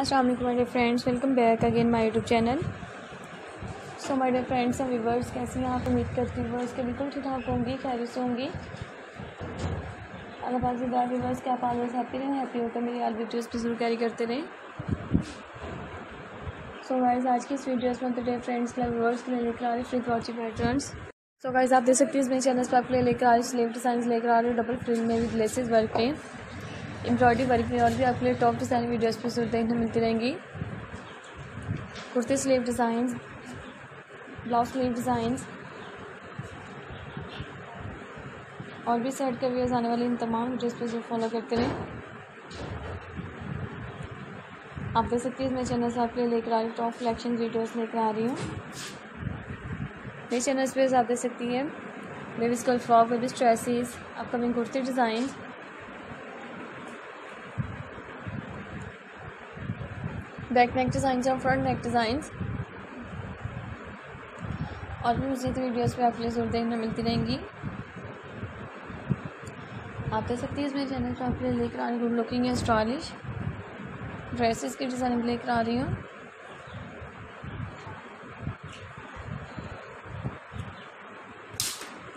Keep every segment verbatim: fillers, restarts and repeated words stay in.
अस्सलाम वालेकुम my dear friends, welcome back again my YouTube channel. So my dear friends और viewers, कैसी हैं आप? उम्मीद करती हूँ व्यूवर्स के बिल्कुल ठीक ठाक होंगी, खैरियत से होंगी। अगर पास बार व्यूवर्स के आप ऑलवेज हैप्पी रहें, हैप्पी होकर मेरी ऑल वीडियोज़ भी जरूर कैरी करते रहें। सो गाइस, आज की इस वीडियोज़ में डियर फ्रेंड्स के व्यूवर्स के लिए लेकर आ रही free crochet patterns. So guys, आप देख सकते हैं मेरे चैनल पर आपके लिए लेकर आ रही स्लीव डिज़ाइन लेकर आ रही हूँ, डबल फ्रिल में भी ग्लेसेस वर्क में, एम्ब्रॉयडरी वर्क में, और भी आपके लिए टॉप डिज़ाइन वीडियोस पर जरूर देखने मिलती रहेंगी। Kurti sleeve designs, blouse sleeve designs और भी सेट के व्यूज आने वाली इन तमाम वीडियोस पर जरूर फॉलो करते रहें। आप देख सकते हैं मेरे चैनल से आपके लिए लेकर आ रही टॉप कलेक्शन वीडियोज़ लेकर आ रही हूँ। मेरे चैनल पर आप देख सकती हैं babies girl frock, babies dresses, upcoming kurti design, back neck design और फ्रंट नेक डिज़ाइंस और भी मजीद वीडियोज़ पे आपके लिए जरूर देखने मिलती रहेंगी। आप देख सकती हैं इस मेरे चैनल पर आपके लिए लेकर आ रही गुड लुकिंग या स्टाइलिश ड्रेसेस की डिज़ाइन लेकर आ रही हूँ।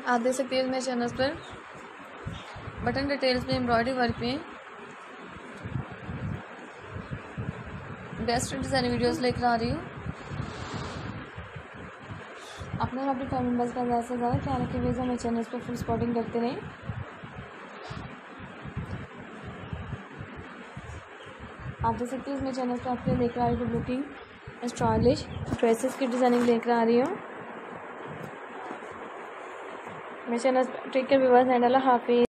आप देख सकती हैं मेरे चैनल पर बटन डिटेल्स में, एम्ब्रॉयडरी वर्क में बेस्ट डिज़ाइन वीडियोस लेकर आ रही हूँ। अपने और अपने फैमिली मेम्बर्स का ज़्यादा से ज़्यादा ख्याल रखें, वीज़ हमारे चैनल पर फुल सपोर्टिंग करते रहें। आप देख सकते हैं मेरे चैनल पर आपके लिए लेकर आ रही हूँ लुकिंग स्टाइलिश ड्रेसेस की डिज़ाइनिंग लेकर आ रही हूँ। मेरे channel take care viewers and अल्लाह हाफिज़।